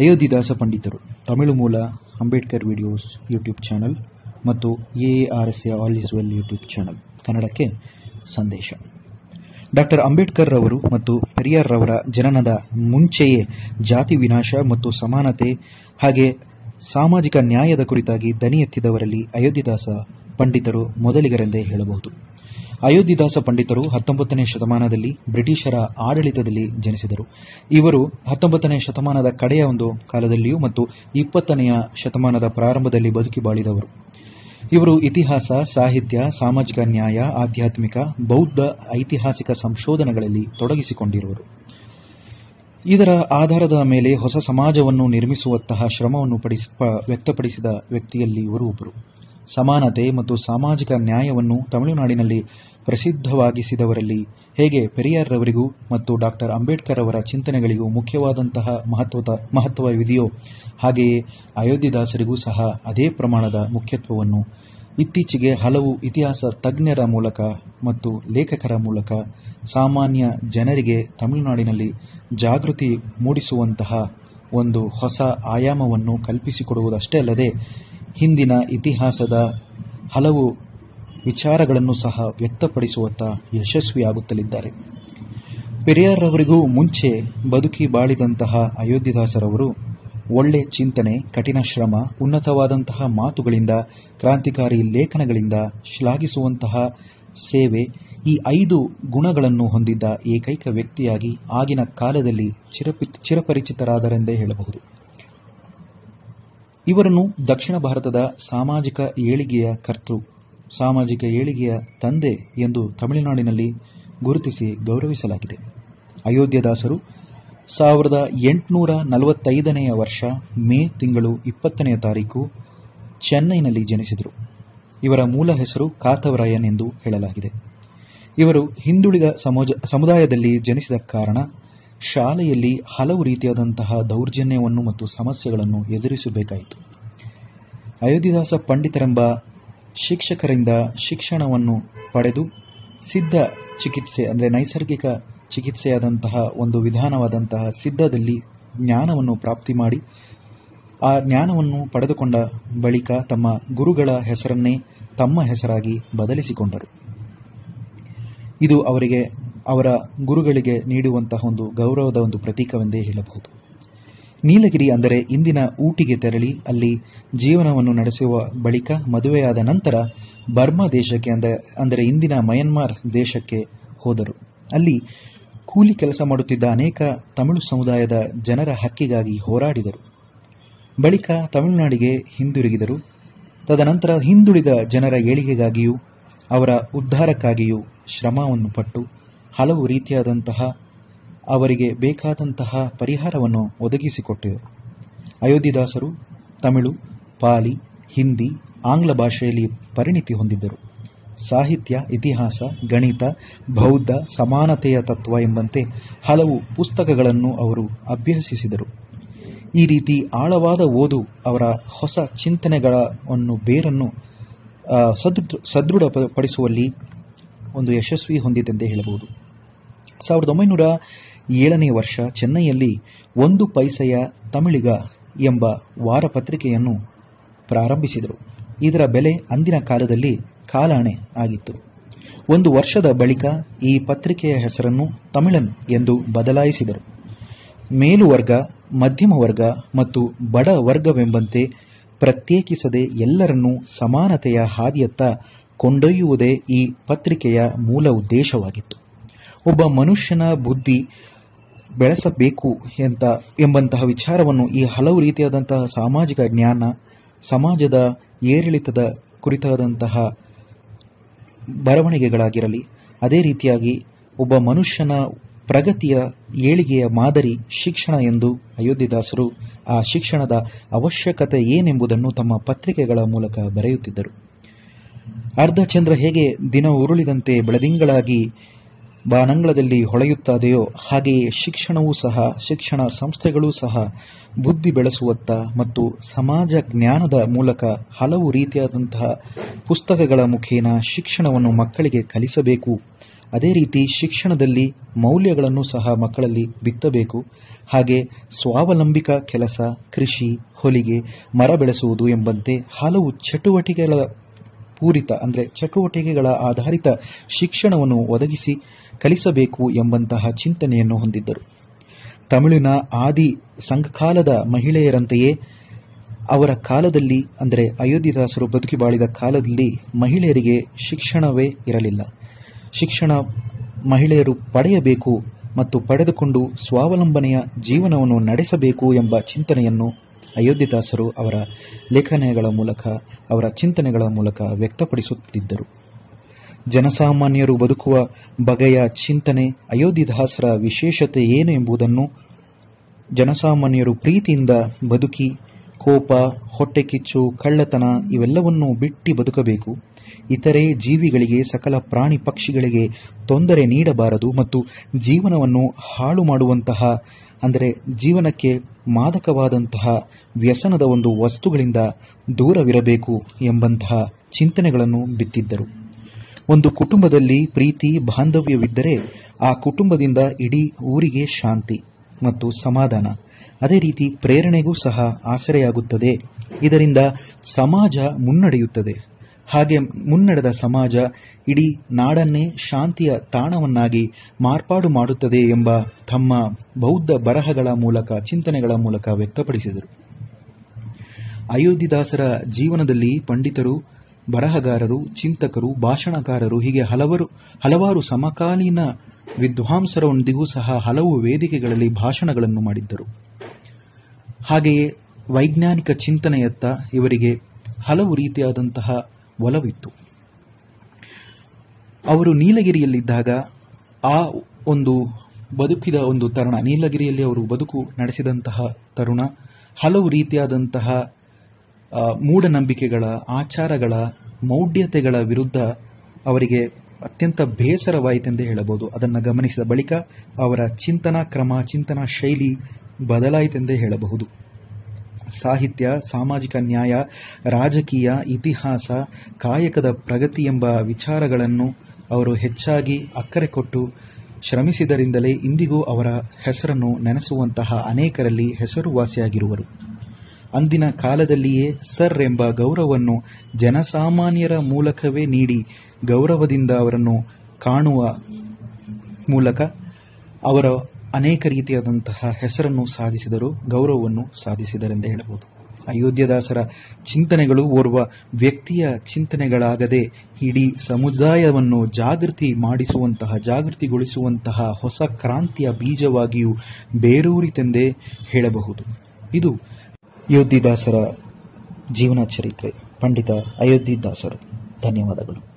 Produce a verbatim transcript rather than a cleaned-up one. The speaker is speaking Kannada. ಅಯೋಧಿದಾಸ ಪಂಡಿತರು ತಮಿಳು ಮೂಲ ಅಂಬೇಡ್ಕರ್ ವಿಡಿಯೋಸ್ ಯೂಟ್ಯೂಬ್ ಚಾನಲ್ ಮತ್ತು ARSA all is well YouTube channel ಕನ್ನಡಕ್ಕೆ ಸಂದೇಶ. ಡಾಕ್ಟರ್ ಅಂಬೇಡ್ಕರ್ ರವರು ಮತ್ತು ಪೆರಿಯಾರ್ ರವರ ಜನನದ ಮುಂಚೆಯೇ ಜಾತಿ ವಿನಾಶ ಮತ್ತು ಸಮಾನತೆ ಹಾಗೆ ಸಾಮಾಜಿಕ ನ್ಯಾಯದ ಕುರಿತಾಗಿ ದನಿ ಎತ್ತಿದವರಲ್ಲಿ ಅಯೋಧಿದಾಸ ಪಂಡಿತರು ಮೊದಲಿಗರೆಂದೇ ಹೇಳಬಹುದು. ಅಯೋಧಿದಾಸ ಪಂಡಿತರು ಹತ್ತೊಂಬತ್ತನೇ ಶತಮಾನದಲ್ಲಿ ಬ್ರಿಟಿಷರ ಆಡಳಿತದಲ್ಲಿ ಜನಿಸಿದರು. ಇವರು ಹತ್ತೊಂಬತ್ತನೇ ಶತಮಾನದ ಕಡೆಯ ಒಂದು ಕಾಲದಲ್ಲಿಯೂ ಮತ್ತು ಇಪ್ಪತ್ತನೆಯ ಶತಮಾನದ ಪ್ರಾರಂಭದಲ್ಲಿ ಬದುಕಿ ಬಾಳಿದವರು. ಇವರು ಇತಿಹಾಸ, ಸಾಹಿತ್ಯ, ಸಾಮಾಜಿಕ ನ್ಯಾಯ, ಆಧ್ಯಾತ್ಮಿಕ, ಬೌದ್ಧ ಐತಿಹಾಸಿಕ ಸಂಶೋಧನೆಗಳಲ್ಲಿ ತೊಡಗಿಸಿಕೊಂಡಿರುವರು. ಇದರ ಆಧಾರದ ಮೇಲೆ ಹೊಸ ಸಮಾಜವನ್ನು ನಿರ್ಮಿಸುವಂತಹ ಶ್ರಮವನ್ನು ವ್ಯಕ್ತಪಡಿಸಿದ ವ್ಯಕ್ತಿಯಲ್ಲಿ ಇವರು ಒಬ್ಬರು. ಸಮಾನತೆ ಮತ್ತು ಸಾಮಾಜಿಕ ನ್ಯಾಯವನ್ನು ತಮಿಳುನಾಡಿನಲ್ಲಿ ಪ್ರಸಿದ್ಧವಾಗಿಸಿದವರಲ್ಲಿ ಹೇಗೆ ಪೆರಿಯಾರ್ ರವರಿಗೂ ಮತ್ತು ಡಾಕ್ಟರ್ ಅಂಬೇಡ್ಕರ್ ಅವರ ಚಿಂತನೆಗಳಿಗೂ ಮುಖ್ಯವಾದಂತಹ ಮಹತ್ವವಿದೆಯೋ ಹಾಗೆಯೇ ಅಯೋಧ್ಯದಾಸರಿಗೂ ಸಹ ಅದೇ ಪ್ರಮಾಣದ ಮುಖ್ಯತ್ವವನ್ನು ಇತ್ತೀಚೆಗೆ ಹಲವು ಇತಿಹಾಸ ತಜ್ಞರ ಮೂಲಕ ಮತ್ತು ಲೇಖಕರ ಮೂಲಕ ಸಾಮಾನ್ಯ ಜನರಿಗೆ ತಮಿಳುನಾಡಿನಲ್ಲಿ ಜಾಗೃತಿ ಮೂಡಿಸುವಂತಹ ಒಂದು ಹೊಸ ಆಯಾಮವನ್ನು ಕಲ್ಪಿಸಿಕೊಡುವುದಷ್ಟೇ ಅಲ್ಲದೆ ಹಿಂದಿನ ಇತಿಹಾಸದ ಹಲವು ವಿಚಾರಗಳನ್ನು ಸಹ ವ್ಯಕ್ತಪಡಿಸುವತ್ತ ಯಶಸ್ವಿಯಾಗುತ್ತಲಿದ್ದಾರೆ. ಪೆರಿಯಾರ್ ರವರಿಗೂ ಮುಂಚೆ ಬದುಕಿ ಬಾಳಿದಂತಹ ಅಯೋಧ್ಯದಾಸರವರು ಒಳ್ಳೆ ಚಿಂತನೆ, ಕಠಿಣ ಶ್ರಮ, ಉನ್ನತವಾದಂತಹ ಮಾತುಗಳಿಂದ, ಕ್ರಾಂತಿಕಾರಿ ಲೇಖನಗಳಿಂದ ಶ್ಲಾಘಿಸುವಂತಹ ಸೇವೆ, ಈ ಐದು ಗುಣಗಳನ್ನು ಹೊಂದಿದ್ದ ಏಕೈಕ ವ್ಯಕ್ತಿಯಾಗಿ ಆಗಿನ ಕಾಲದಲ್ಲಿ ಚಿರಪರಿಚಿತರಾದರೆಂದೇ ಹೇಳಬಹುದು. ಇವರನ್ನು ದಕ್ಷಿಣ ಭಾರತದ ಸಾಮಾಜಿಕ ಏಳಿಗೆಯ ಕರ್ತೃ, ಸಾಮಾಜಿಕ ಏಳಿಗೆಯ ತಂದೆ ಎಂದು ತಮಿಳುನಾಡಿನಲ್ಲಿ ಗುರುತಿಸಿ ಗೌರವಿಸಲಾಗಿದೆ. ಅಯೋಧ್ಯದಾಸರು ಸಾವಿರದ ಎಂಟುನೂರ ನಲವತ್ತೈದನೆಯ ವರ್ಷ ಮೇ ತಿಂಗಳು ಇಪ್ಪತ್ತನೆಯ ತಾರೀಕು ಚೆನ್ನೈನಲ್ಲಿ ಜನಿಸಿದರು. ಇವರ ಮೂಲ ಹೆಸರು ಕಾತವರಾಯನ್ ಎಂದು ಹೇಳಲಾಗಿದೆ. ಇವರು ಹಿಂದುಳಿದ ಸಮುದಾಯದಲ್ಲಿ ಜನಿಸಿದ ಕಾರಣ ಶಾಲೆಯಲ್ಲಿ ಹಲವು ರೀತಿಯಾದಂತಹ ದೌರ್ಜನ್ಯವನ್ನು ಮತ್ತು ಸಮಸ್ಯೆಗಳನ್ನು ಎದುರಿಸಬೇಕಾಯಿತು. ಅಯೋಧ್ಯದಾಸ ಪಂಡಿತರೆಂಬ ಶಿಕ್ಷಕರಿಂದ ಶಿಕ್ಷಣವನ್ನು ಪಡೆದು ಸಿದ್ಧ ಚಿಕಿತ್ಸೆ ಅಂದರೆ ನೈಸರ್ಗಿಕ ಚಿಕಿತ್ಸೆಯಾದಂತಹ ಒಂದು ವಿಧಾನವಾದಂತಹ ಸಿದ್ಧದಲ್ಲಿ ಜ್ಞಾನವನ್ನು ಪ್ರಾಪ್ತಿ ಮಾಡಿ ಆ ಜ್ಞಾನವನ್ನು ಪಡೆದುಕೊಂಡ ಬಳಿಕ ತಮ್ಮ ಗುರುಗಳ ಹೆಸರನ್ನೇ ತಮ್ಮ ಹೆಸರಾಗಿ ಬದಲಿಸಿಕೊಂಡರು. ಇದು ಅವರಿಗೆ ಅವರ ಗುರುಗಳಿಗೆ ನೀಡುವಂತಹ ಒಂದು ಗೌರವದ ಒಂದು ಪ್ರತೀಕವೆಂದೇ ಹೇಳಬಹುದು. ನೀಲಗಿರಿ ಅಂದರೆ ಇಂದಿನ ಊಟಿಗೆ ತೆರಳಿ ಅಲ್ಲಿ ಜೀವನವನ್ನು ನಡೆಸುವ ಬಳಿಕ ಮದುವೆಯಾದ ನಂತರ ಬರ್ಮಾ ದೇಶಕ್ಕೆ ಅಂದರೆ ಇಂದಿನ ಮಯನ್ಮಾರ್ ದೇಶಕ್ಕೆ ಹೋದರು. ಅಲ್ಲಿ ಕೂಲಿ ಕೆಲಸ ಮಾಡುತ್ತಿದ್ದ ಅನೇಕ ತಮಿಳು ಸಮುದಾಯದ ಜನರ ಹಕ್ಕಿಗಾಗಿ ಹೋರಾಡಿದರು. ಬಳಿಕ ತಮಿಳುನಾಡಿಗೆ ಹಿಂದಿರುಗಿದರು. ತದನಂತರ ಹಿಂದುಳಿದ ಜನರ ಏಳಿಗೆಗಾಗಿಯೂ ಅವರ ಉದ್ಧಾರಕ್ಕಾಗಿಯೂ ಶ್ರಮವನ್ನು ಪಟ್ಟು ಹಲವು ರೀತಿಯಾದಂತಹ ಅವರಿಗೆ ಬೇಕಾದಂತಹ ಪರಿಹಾರವನ್ನು ಒದಗಿಸಿಕೊಟ್ಟರು. ಅಯೋಧ್ಯದಾಸರು ತಮಿಳು, ಪಾಲಿ, ಹಿಂದಿ, ಆಂಗ್ಲ ಭಾಷೆಯಲ್ಲಿ ಪರಿಣಿತಿ ಹೊಂದಿದ್ದರು. ಸಾಹಿತ್ಯ, ಇತಿಹಾಸ, ಗಣಿತ, ಬೌದ್ಧ, ಸಮಾನತೆಯ ತತ್ವ ಎಂಬಂತೆ ಹಲವು ಪುಸ್ತಕಗಳನ್ನು ಅವರು ಅಭ್ಯಸಿಸಿದರು. ಈ ರೀತಿ ಆಳವಾದ ಓದು ಅವರ ಹೊಸ ಚಿಂತನೆಗಳನ್ನು ಬೇರನ್ನು ಸದೃಢಪಡಿಸುವಲ್ಲಿ ಒಂದು ಯಶಸ್ವಿ ಹೊಂದಿದೆಂದೇ ಹೇಳಬಹುದು. ಸಾವಿರದ ಒಂಬೈನೂರ ಏಳನೇ ವರ್ಷ ಚೆನ್ನೈಯಲ್ಲಿ ಒಂದು ಪೈಸೆಯ ತಮಿಳಿಗ ಎಂಬ ವಾರಪತ್ರಿಕೆಯನ್ನು ಪ್ರಾರಂಭಿಸಿದರು. ಇದರ ಬೆಲೆ ಅಂದಿನ ಕಾಲದಲ್ಲಿ ಕಾಲಾಣೆ ಆಗಿತ್ತು. ಒಂದು ವರ್ಷದ ಬಳಿಕ ಈ ಪತ್ರಿಕೆಯ ಹೆಸರನ್ನು ತಮಿಳನ್ ಎಂದು ಬದಲಾಯಿಸಿದರು. ಮೇಲು ವರ್ಗ, ಮಧ್ಯಮ ವರ್ಗ ಮತ್ತು ಬಡ ವರ್ಗವೆಂಬಂತೆ ಪ್ರತ್ಯೇಕಿಸದೆ ಎಲ್ಲರನ್ನೂ ಸಮಾನತೆಯ ಹಾದಿಯತ್ತ ಕೊಂಡೊಯ್ಯುವುದೇ ಈ ಪತ್ರಿಕೆಯ ಮೂಲ ಉದ್ದೇಶವಾಗಿತ್ತು. ಒಬ್ಬ ಮನುಷ್ಯನ ಬುದ್ಧಿ ಬೆಳೆಸಬೇಕು ಎಂತ ಎಂಬಂತಹ ವಿಚಾರವನ್ನು ಈ ಹಲವು ರೀತಿಯಾದಂತಹ ಸಾಮಾಜಿಕ ಜ್ಞಾನ, ಸಮಾಜದ ಏರಿಳಿತದ ಕುರಿತಾದಂತಹ ಬರವಣಿಗೆಗಳಾಗಿರಲಿ, ಅದೇ ರೀತಿಯಾಗಿ ಒಬ್ಬ ಮನುಷ್ಯನ ಪ್ರಗತಿಯ ಏಳಿಗೆಯ ಮಾದರಿ ಶಿಕ್ಷಣ ಎಂದು ಅಯೋಧ್ಯದಾಸರು ಆ ಶಿಕ್ಷಣದ ಅವಶ್ಯಕತೆ ಏನೆಂಬುದನ್ನು ತಮ್ಮ ಪತ್ರಿಕೆಗಳ ಮೂಲಕ ಬರೆಯುತ್ತಿದ್ದರು. ಅರ್ಧಚಂದ್ರ ಹೇಗೆ ದಿನ ಉರುಳಿದಂತೆ ಬೆಳದಿಂಗಳಾಗಿ ಬಾನಂಗಳದಲ್ಲಿ ಹೊಳೆಯುತ್ತದೆಯೋ ಹಾಗೆಯೇ ಶಿಕ್ಷಣವೂ ಸಹ, ಶಿಕ್ಷಣ ಸಂಸ್ಥೆಗಳೂ ಸಹ ಬುದ್ಧಿ ಬೆಳೆಸುವತ್ತ ಮತ್ತು ಸಮಾಜ ಜ್ಞಾನದ ಮೂಲಕ ಹಲವು ರೀತಿಯಾದಂತಹ ಪುಸ್ತಕಗಳ ಮುಖೇನ ಶಿಕ್ಷಣವನ್ನು ಮಕ್ಕಳಿಗೆ ಕಲಿಸಬೇಕು. ಅದೇ ರೀತಿ ಶಿಕ್ಷಣದಲ್ಲಿ ಮೌಲ್ಯಗಳನ್ನು ಸಹ ಮಕ್ಕಳಲ್ಲಿ ಬಿತ್ತಬೇಕು. ಹಾಗೆ ಸ್ವಾವಲಂಬಿಕ ಕೆಲಸ, ಕೃಷಿ, ಹೊಲಿಗೆ, ಮರ ಬೆಳೆಸುವುದು ಎಂಬಂತೆ ಹಲವು ಚಟುವಟಿಕೆಗಳ ಪೂರಿತ ಅಂದರೆ ಚಟುವಟಿಕೆಗಳ ಆಧಾರಿತ ಶಿಕ್ಷಣವನ್ನು ಒದಗಿಸಿ ಕಲಿಸಬೇಕು ಎಂಬಂತಹ ಚಿಂತನೆಯನ್ನು ಹೊಂದಿದ್ದರು. ತಮಿಳಿನ ಆದಿ ಸಂಘಕಾಲದ ಮಹಿಳೆಯರಂತೆಯೇ ಅವರ ಕಾಲದಲ್ಲಿ ಅಂದರೆ ಅಯೋಧ್ಯದಾಸರು ಬದುಕಿ ಬಾಳಿದ ಕಾಲದಲ್ಲಿ ಮಹಿಳೆಯರಿಗೆ ಶಿಕ್ಷಣವೇ ಇರಲಿಲ್ಲ. ಶಿಕ್ಷಣ ಮಹಿಳೆಯರು ಪಡೆಯಬೇಕು ಮತ್ತು ಪಡೆದುಕೊಂಡು ಸ್ವಾವಲಂಬನೆಯ ಜೀವನವನ್ನು ನಡೆಸಬೇಕು ಎಂಬ ಚಿಂತನೆಯನ್ನು ಅಯೋಧ್ಯದಾಸರು ಅವರ ಲೇಖನಗಳ ಮೂಲಕ, ಅವರ ಚಿಂತನೆಗಳ ಮೂಲಕ ವ್ಯಕ್ತಪಡಿಸುತ್ತಿದ್ದರು. ಜನಸಾಮಾನ್ಯರು ಬದುಕುವ ಬಗೆಯ ಚಿಂತನೆ ಅಯೋಧ್ಯದಾಸರ ವಿಶೇಷತೆ ಏನು ಎಂಬುದನ್ನು, ಜನಸಾಮಾನ್ಯರು ಪ್ರೀತಿಯಿಂದ ಬದುಕಿ ಕೋಪ, ಹೊಟ್ಟೆ ಕಿಚ್ಚು, ಕಳ್ಳತನ ಇವೆಲ್ಲವನ್ನು ಬಿಟ್ಟಿ ಬದುಕಬೇಕು. ಇತರೆ ಜೀವಿಗಳಿಗೆ, ಸಕಲ ಪ್ರಾಣಿ ಪಕ್ಷಿಗಳಿಗೆ ತೊಂದರೆ ನೀಡಬಾರದು ಮತ್ತು ಜೀವನವನ್ನು ಹಾಳು ಮಾಡುವಂತಹ ಅಂದರೆ ಜೀವನಕ್ಕೆ ಮಾದಕವಾದಂತಹ ವ್ಯಸನದ ಒಂದು ವಸ್ತುಗಳಿಂದ ದೂರವಿರಬೇಕು ಎಂಬಂತಹ ಚಿಂತನೆಗಳನ್ನು ಬಿತ್ತಿದ್ದರು. ಒಂದು ಕುಟುಂಬದಲ್ಲಿ ಪ್ರೀತಿ ಬಾಂಧವ್ಯವಿದ್ದರೆ ಆ ಕುಟುಂಬದಿಂದ ಇಡೀ ಊರಿಗೆ ಶಾಂತಿ ಮತ್ತು ಸಮಾಧಾನ, ಅದೇ ರೀತಿ ಪ್ರೇರಣೆಗೂ ಸಹ ಆಸರೆಯಾಗುತ್ತದೆ. ಇದರಿಂದ ಸಮಾಜ ಮುನ್ನಡೆಯುತ್ತದೆ. ಹಾಗೆ ಮುನ್ನಡೆದ ಸಮಾಜ ಇಡೀ ನಾಡನ್ನೇ ಶಾಂತಿಯ ತಾಣವನ್ನಾಗಿ ಮಾರ್ಪಾಡು ಮಾಡುತ್ತದೆ ಎಂಬ ತಮ್ಮ ಬೌದ್ಧ ಬರಹಗಳ ಮೂಲಕ, ಚಿಂತನೆಗಳ ಮೂಲಕ ವ್ಯಕ್ತಪಡಿಸಿದರು. ಅಯೋಧ್ಯದಾಸರ ಜೀವನದಲ್ಲಿ ಪಂಡಿತರು, ಬರಹಗಾರರು, ಚಿಂತಕರು, ಭಾಷಣಕಾರರು ಹೀಗೆ ಹಲವರು ಹಲವಾರು ಸಮಕಾಲೀನ ವಿದ್ವಾಂಸರೊಂದಿಗೂ ಸಹ ಹಲವು ವೇದಿಕೆಗಳಲ್ಲಿ ಭಾಷಣಗಳನ್ನು ಮಾಡಿದ್ದರು. ಹಾಗೆಯೇ ವೈಜ್ಞಾನಿಕ ಚಿಂತನೆಯತ್ತ ಇವರಿಗೆ ಹಲವು ರೀತಿಯಾದಂತಹ ಒಲವಿತ್ತು. ಅವರು ನೀಲಗಿರಿಯಲ್ಲಿದ್ದಾಗ ಆ ಒಂದು ಬದುಕಿದ ಒಂದು ತರುಣ, ನೀಲಗಿರಿಯಲ್ಲಿ ಅವರು ಬದುಕು ನಡೆಸಿದಂತಹ ತರುಣ ಹಲವು ರೀತಿಯಾದಂತಹ ಮೂಢನಂಬಿಕೆಗಳ, ಆಚಾರಗಳ, ಮೌಢ್ಯತೆಗಳ ವಿರುದ್ಧ ಅವರಿಗೆ ಅತ್ಯಂತ ಬೇಸರವಾಯಿತೆಂದೇ ಹೇಳಬಹುದು. ಅದನ್ನು ಗಮನಿಸಿದ ಬಳಿಕ ಅವರ ಚಿಂತನಾ ಕ್ರಮ, ಚಿಂತನಾ ಶೈಲಿ ಬದಲಾಯಿತೆಂದೇ ಹೇಳಬಹುದು. ಸಾಹಿತ್ಯ, ಸಾಮಾಜಿಕ ನ್ಯಾಯ, ರಾಜಕೀಯ, ಇತಿಹಾಸ, ಕಾಯಕದ ಪ್ರಗತಿ ಎಂಬ ವಿಚಾರಗಳನ್ನು ಅವರು ಹೆಚ್ಚಾಗಿ ಅಕ್ಕರೆ ಕೊಟ್ಟು ಶ್ರಮಿಸಿದರಿಂದಲೇ ಇಂದಿಗೂ ಅವರ ಹೆಸರನ್ನು ನೆನೆಸುವಂತಹ ಅನೇಕರಲ್ಲಿ ಹೆಸರುವಾಸಿಯಾಗಿರುವರು. ಅಂದಿನ ಕಾಲದಲ್ಲಿಯೇ ಸರ್ ಎಂಬ ಗೌರವವನ್ನು ಜನಸಾಮಾನ್ಯರ ಮೂಲಕವೇ ನೀಡಿ ಗೌರವದಿಂದ ಅವರನ್ನು ಕಾಣುವ ಮೂಲಕ ಅವರ ಅನೇಕ ರೀತಿಯಾದಂತಹ ಹೆಸರನ್ನು ಸಾಧಿಸಿದರು, ಗೌರವವನ್ನು ಸಾಧಿಸಿದರೆಂದೇ ಹೇಳಬಹುದು. ಅಯೋಧ್ಯದಾಸರ ಚಿಂತನೆಗಳು ಓರ್ವ ವ್ಯಕ್ತಿಯ ಚಿಂತನೆಗಳಾಗದೆ ಇಡೀ ಸಮುದಾಯವನ್ನು ಜಾಗೃತಿ ಮಾಡಿಸುವಂತಹ, ಜಾಗೃತಿಗೊಳಿಸುವಂತಹ ಹೊಸ ಕ್ರಾಂತಿಯ ಬೀಜವಾಗಿಯೂ ಬೇರೂರಿತೆಂದೇ ಹೇಳಬಹುದು. ಇದು ಅಯೋಧ್ಯದಾಸರ ಜೀವನ ಚರಿತ್ರೆ, ಪಂಡಿತ ಅಯೋಧ್ಯದಾಸರು. ಧನ್ಯವಾದಗಳು.